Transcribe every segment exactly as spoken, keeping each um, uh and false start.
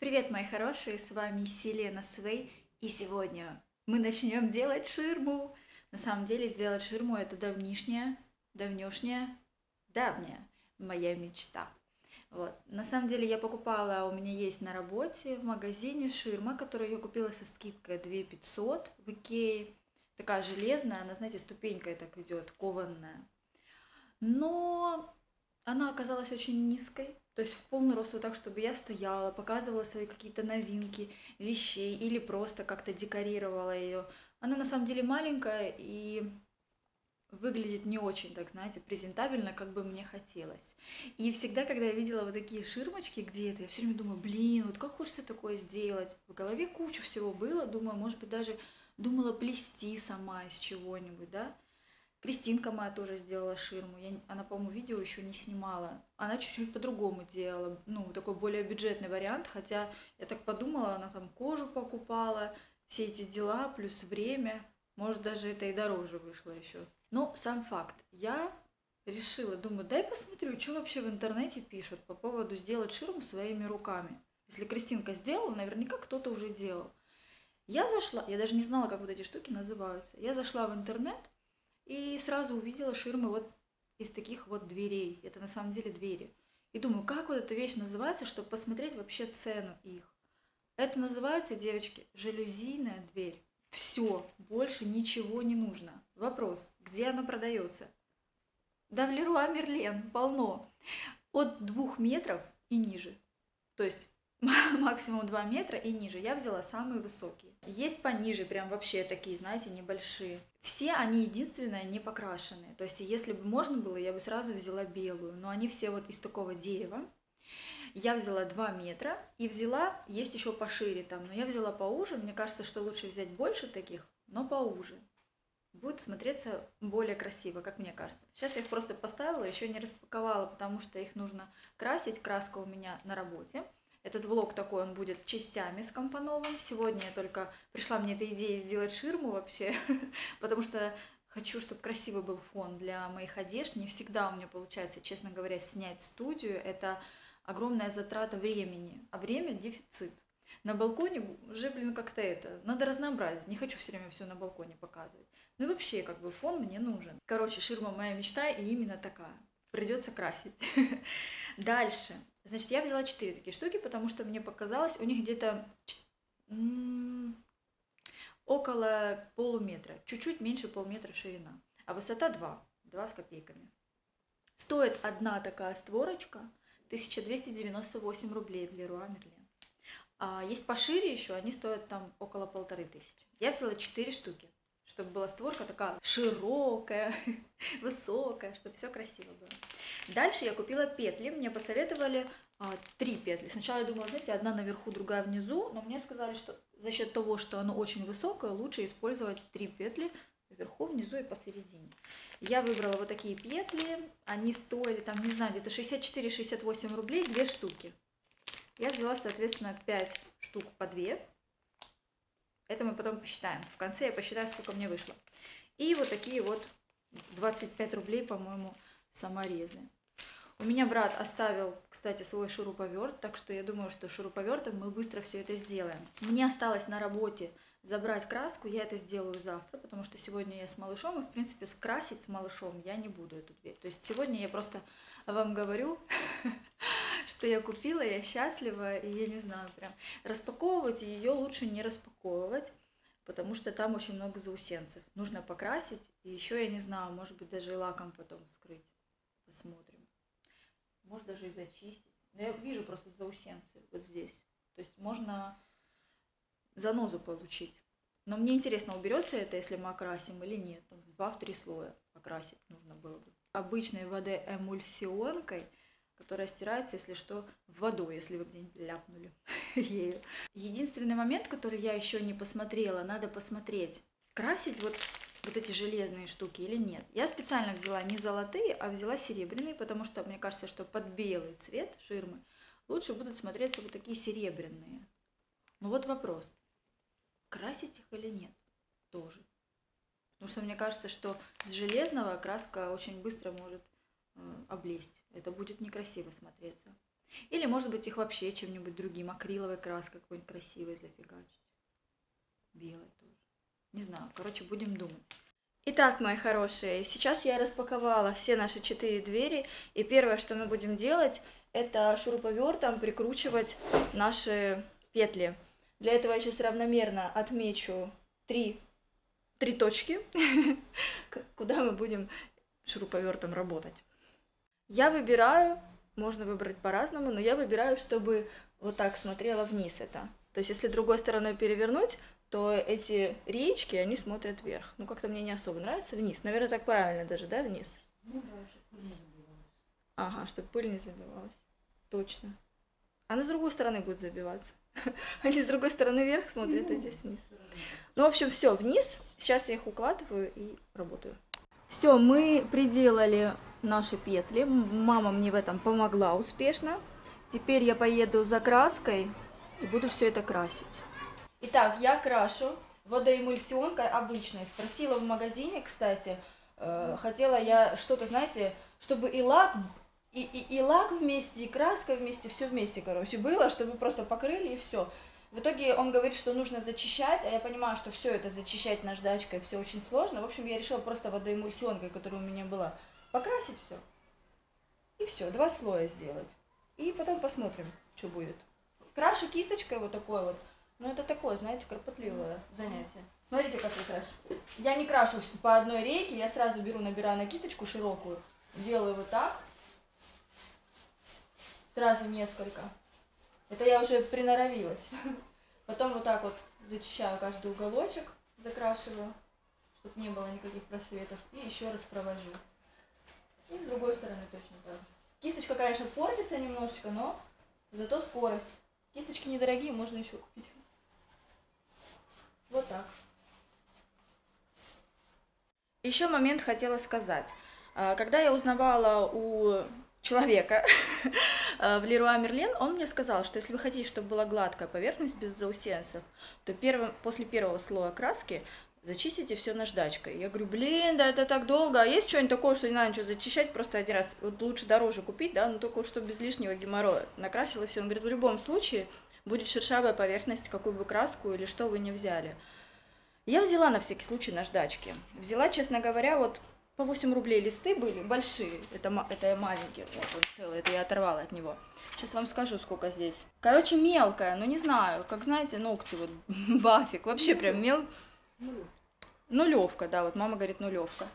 Привет, мои хорошие, с вами Силена Свэй, и сегодня мы начнем делать ширму. На самом деле сделать ширму — это давнишняя, давнешняя, давняя моя мечта. Вот. На самом деле я покупала, у меня есть на работе в магазине ширма, которую я купила со скидкой две тысячи пятьсот в Икее. Такая железная, она, знаете, ступенькой так идет, кованная. Но она оказалась очень низкой, то есть в полный рост, вот так, чтобы я стояла, показывала свои какие-то новинки, вещей или просто как-то декорировала ее. Она на самом деле маленькая и выглядит не очень, так знаете, презентабельно, как бы мне хотелось. И всегда, когда я видела вот такие ширмочки где-то, я все время думаю, блин, вот как хочется такое сделать. В голове кучу всего было, думаю, может быть, даже думала плести сама из чего-нибудь, да. Кристинка моя тоже сделала ширму, я, она, по-моему, видео еще не снимала. Она чуть-чуть по-другому делала, ну, такой более бюджетный вариант, хотя я так подумала, она там кожу покупала, все эти дела, плюс время, может, даже это и дороже вышло еще. Но сам факт, я решила, думаю, дай посмотрю, что вообще в интернете пишут по поводу сделать ширму своими руками. Если Кристинка сделала, наверняка кто-то уже делал. Я зашла, я даже не знала, как вот эти штуки называются, я зашла в интернет, и сразу увидела ширмы вот из таких вот дверей. Это на самом деле двери. И думаю, как вот эта вещь называется, чтобы посмотреть вообще цену их. Это называется, девочки, жалюзийная дверь. Все, больше ничего не нужно. Вопрос, где она продается? Да в Леруа Мерлен полно. От двух метров и ниже. То есть максимум два метра и ниже. Я взяла самые высокие. Есть пониже, прям вообще такие, знаете, небольшие. Все они, единственное, не покрашены. То есть, если бы можно было, я бы сразу взяла белую. Но они все вот из такого дерева. Я взяла два метра и взяла, есть еще пошире там, но я взяла поуже. Мне кажется, что лучше взять больше таких, но поуже. Будет смотреться более красиво, как мне кажется. Сейчас я их просто поставила, еще не распаковала, потому что их нужно красить. Краска у меня на работе. Этот влог такой, он будет частями скомпонован. Сегодня я только пришла мне эта идея сделать ширму вообще, потому что хочу, чтобы красивый был фон для моих одежд. Не всегда у меня получается, честно говоря, снять студию. Это огромная затрата времени, а время – дефицит. На балконе уже, блин, как-то это, надо разнообразить. Не хочу все время все на балконе показывать. Ну и вообще, как бы, фон мне нужен. Короче, ширма моя мечта и именно такая. Придется красить. Дальше. Значит, я взяла четыре такие штуки, потому что мне показалось, у них где-то около полуметра, чуть-чуть меньше полметра ширина, а высота два, два с копейками. Стоит одна такая створочка тысяча двести девяносто восемь рублей в Леруа Мерлен. А есть пошире еще, они стоят там около полторы тысячи. Я взяла четыре штуки, чтобы была створка такая широкая, высокая, чтобы все красиво было. Дальше я купила петли, мне посоветовали а, три петли. Сначала я думала, знаете, одна наверху, другая внизу, но мне сказали, что за счет того, что оно очень высокое, лучше использовать три петли вверху, внизу и посередине. Я выбрала вот такие петли, они стоили, там, не знаю, где-то шестьдесят четыре — шестьдесят восемь рублей, две штуки. Я взяла, соответственно, пять штук по две. Это мы потом посчитаем. В конце я посчитаю, сколько мне вышло. И вот такие вот двадцать пять рублей, по-моему, саморезы. У меня брат оставил, кстати, свой шуруповерт, так что я думаю, что шуруповертом мы быстро все это сделаем. Мне осталось на работе забрать краску, я это сделаю завтра, потому что сегодня я с малышом, и, в принципе, скрасить с малышом я не буду эту дверь. То есть сегодня я просто вам говорю, что я купила, я счастлива, и я не знаю, прям распаковывать ее лучше не распаковывать, потому что там очень много заусенцев. Нужно покрасить, и еще, я не знаю, может быть, даже и лаком потом скрыть. Посмотрим. Может, даже и зачистить. Но я вижу просто заусенцы вот здесь. То есть можно занозу получить. Но мне интересно, уберется это, если мы окрасим или нет. два-три слоя окрасить нужно было бы. Обычной водоэмульсионкой, которая стирается, если что, водой, если вы где-нибудь ляпнули ею. Единственный момент, который я еще не посмотрела, надо посмотреть, красить вот, вот эти железные штуки или нет. Я специально взяла не золотые, а взяла серебряные, потому что мне кажется, что под белый цвет ширмы лучше будут смотреться вот такие серебряные. Ну вот вопрос, красить их или нет тоже. Потому что мне кажется, что с железного краска очень быстро может облезть. Это будет некрасиво смотреться. Или, может быть, их вообще чем-нибудь другим, акриловой краской какой-нибудь красивой зафигачить. Белой тоже. Не знаю, короче, будем думать. Итак, мои хорошие, сейчас я распаковала все наши четыре двери. И первое, что мы будем делать, это шуруповертом прикручивать наши петли. Для этого я сейчас равномерно отмечу три, три точки, куда мы будем шуруповертом работать. Я выбираю... Можно выбрать по-разному, но я выбираю, чтобы вот так смотрела вниз это. То есть, если другой стороной перевернуть, то эти реечки, они смотрят вверх. Ну, как-то мне не особо нравится вниз. Наверное, так правильно даже, да, вниз? Ну, да, чтобы пыль не забивалась. Ага, чтобы пыль не забивалась. Точно. Она с другой стороны будет забиваться. Они с другой стороны вверх смотрят, а здесь вниз. Ну, в общем, все, вниз. Сейчас я их укладываю и работаю. Все, мы приделали... наши петли. Мама мне в этом помогла успешно. Теперь я поеду за краской и буду все это красить. Итак, я крашу водоэмульсионкой обычной. Спросила в магазине, кстати, э, хотела я что-то, знаете, чтобы и лак, и, и, и лак вместе, и краска вместе, все вместе, короче, было, чтобы просто покрыли и все. В итоге он говорит, что нужно зачищать, а я понимаю, что все это зачищать наждачкой, все очень сложно. В общем, я решила просто водоэмульсионкой, которая у меня была, покрасить все. И все, два слоя сделать. И потом посмотрим, что будет. Крашу кисточкой вот такой вот. Но это такое, знаете, кропотливое занятие. Смотрите, как я крашу. Я не крашу по одной рейке, я сразу беру, набираю на кисточку широкую. Делаю вот так. Сразу несколько. Это я уже приноровилась. Потом вот так вот зачищаю каждый уголочек, закрашиваю, чтобы не было никаких просветов. И еще раз провожу. И с другой стороны точно так же. Кисточка, конечно, портится немножечко, но зато скорость. Кисточки недорогие, можно еще купить. Вот так. Еще момент хотела сказать. Когда я узнавала у человека в Леруа Мерлен, он мне сказал, что если вы хотите, чтобы была гладкая поверхность без заусенцев, то первым, после первого слоя краски зачистите все наждачкой. Я говорю, блин, да это так долго. А есть что-нибудь такое, что не надо ничего зачищать, просто один раз, вот лучше дороже купить, да, но только что без лишнего геморроя. Накрасила все. Он говорит, в любом случае будет шершавая поверхность, какую бы краску или что вы не взяли. Я взяла на всякий случай наждачки. Взяла, честно говоря, вот по восемь рублей листы были, большие. Это, это маленькие, вот он целый, это я оторвала от него. Сейчас вам скажу, сколько здесь. Короче, мелкая, ну не знаю, как знаете, ногти, вот бафик, вообще прям мел... Нулевка, да, вот мама говорит нулевка.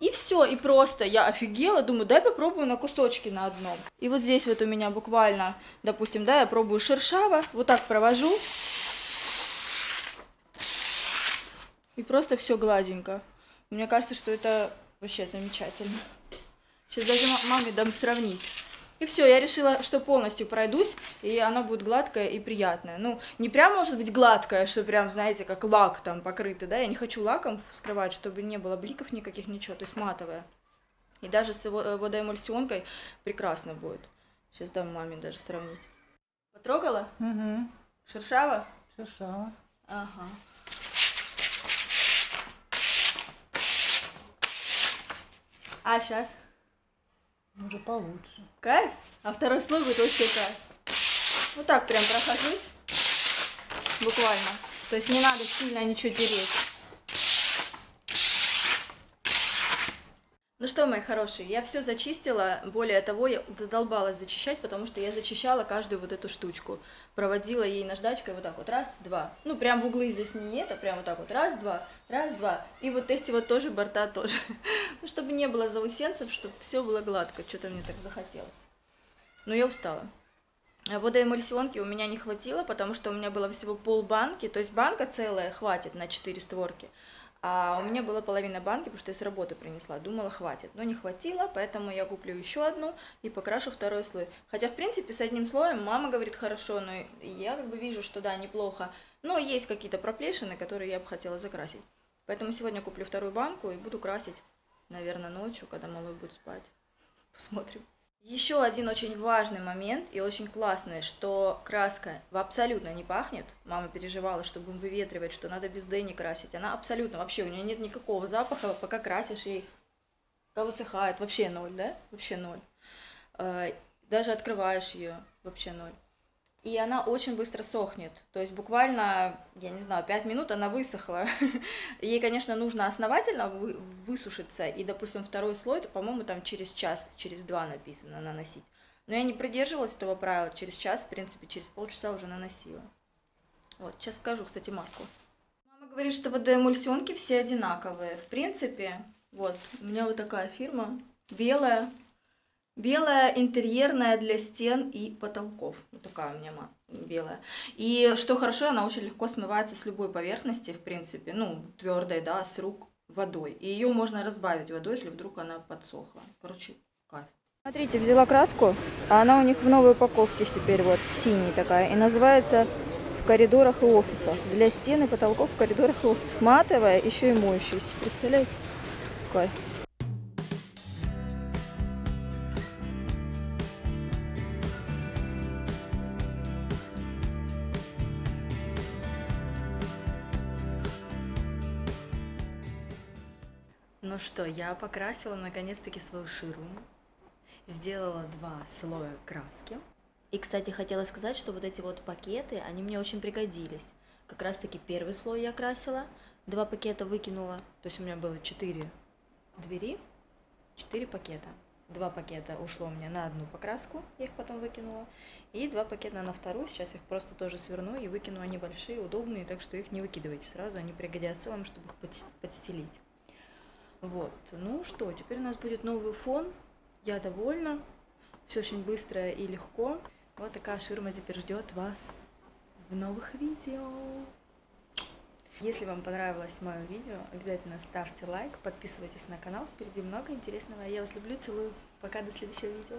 И все, и просто я офигела, думаю, дай попробую на кусочки на одном. И вот здесь вот у меня буквально, допустим, да, я пробую шершаво, вот так провожу. И просто все гладенько. Мне кажется, что это вообще замечательно. Сейчас даже маме дам сравнить. И все, я решила, что полностью пройдусь, и она будет гладкая и приятная. Ну, не прям может быть гладкая, что прям, знаете, как лак там покрытый, да? Я не хочу лаком вскрывать, чтобы не было бликов никаких, ничего, то есть матовая. И даже с водоэмульсионкой прекрасно будет. Сейчас дам маме даже сравнить. Потрогала? Угу. Шершава? Шершава. Ага. А сейчас? Уже получше. Кайф? А второй слой будет вообще кайф. Вот так прям прохожусь. Буквально. То есть не надо сильно ничего тереть. Ну что, мои хорошие, я все зачистила. Более того, я задолбалась зачищать, потому что я зачищала каждую вот эту штучку. Проводила ей наждачкой вот так вот. Раз, два. Ну, прям в углы здесь не это, прям вот так вот. Раз, два, раз, два. И вот эти вот тоже, борта тоже. Ну, чтобы не было заусенцев, чтобы все было гладко. Что-то мне так захотелось. Но я устала. Водоэмульсионки у меня не хватило, потому что у меня было всего полбанки. То есть банка целая хватит на четыре створки. А у меня была половина банки, потому что я с работы принесла. Думала, хватит. Но не хватило, поэтому я куплю еще одну и покрашу второй слой. Хотя, в принципе, с одним слоем мама говорит хорошо, но я как бы вижу, что да, неплохо. Но есть какие-то проплешины, которые я бы хотела закрасить. Поэтому сегодня куплю вторую банку и буду красить, наверное, ночью, когда малой будет спать. Посмотрим. Еще один очень важный момент и очень классный, что краска абсолютно не пахнет. Мама переживала, чтобы выветривать, что надо без Дэни красить. Она абсолютно, вообще у нее нет никакого запаха, пока красишь ей, пока высыхает. Вообще ноль, да? Вообще ноль. Даже открываешь ее, вообще ноль. И она очень быстро сохнет, то есть буквально, я не знаю, пять минут она высохла. Ей, конечно, нужно основательно высушиться, и, допустим, второй слой, по-моему, там через час, через два написано наносить. Но я не придерживалась этого правила, через час, в принципе, через полчаса уже наносила. Вот, сейчас скажу, кстати, марку. Мама говорит, что водоэмульсионки все одинаковые. В принципе, вот, у меня вот такая фирма, белая. Белая, интерьерная для стен и потолков. Вот такая у меня белая. И что хорошо, она очень легко смывается с любой поверхности, в принципе, ну, твердой, да, с рук водой. И ее можно разбавить водой, если вдруг она подсохла. Короче, кайф. Смотрите, взяла краску, а она у них в новой упаковке теперь вот, в синей такая. И называется «В коридорах и офисах». Для стен и потолков в коридорах и офисах. Матовая, еще и моющаяся. Представляете? Кайф. Ну что, я покрасила наконец-таки свою ширму, сделала два слоя краски. И, кстати, хотела сказать, что вот эти вот пакеты, они мне очень пригодились. Как раз-таки первый слой я красила, два пакета выкинула, то есть у меня было четыре двери, четыре пакета. Два пакета ушло у меня на одну покраску, я их потом выкинула, и два пакета на вторую, сейчас их просто тоже сверну и выкину, они большие, удобные, так что их не выкидывайте сразу, они пригодятся вам, чтобы их подстелить. Вот, ну что, теперь у нас будет новый фон, я довольна, все очень быстро и легко. Вот такая ширма теперь ждет вас в новых видео. Если вам понравилось мое видео, обязательно ставьте лайк, подписывайтесь на канал, впереди много интересного. Я вас люблю, целую, пока, до следующего видео.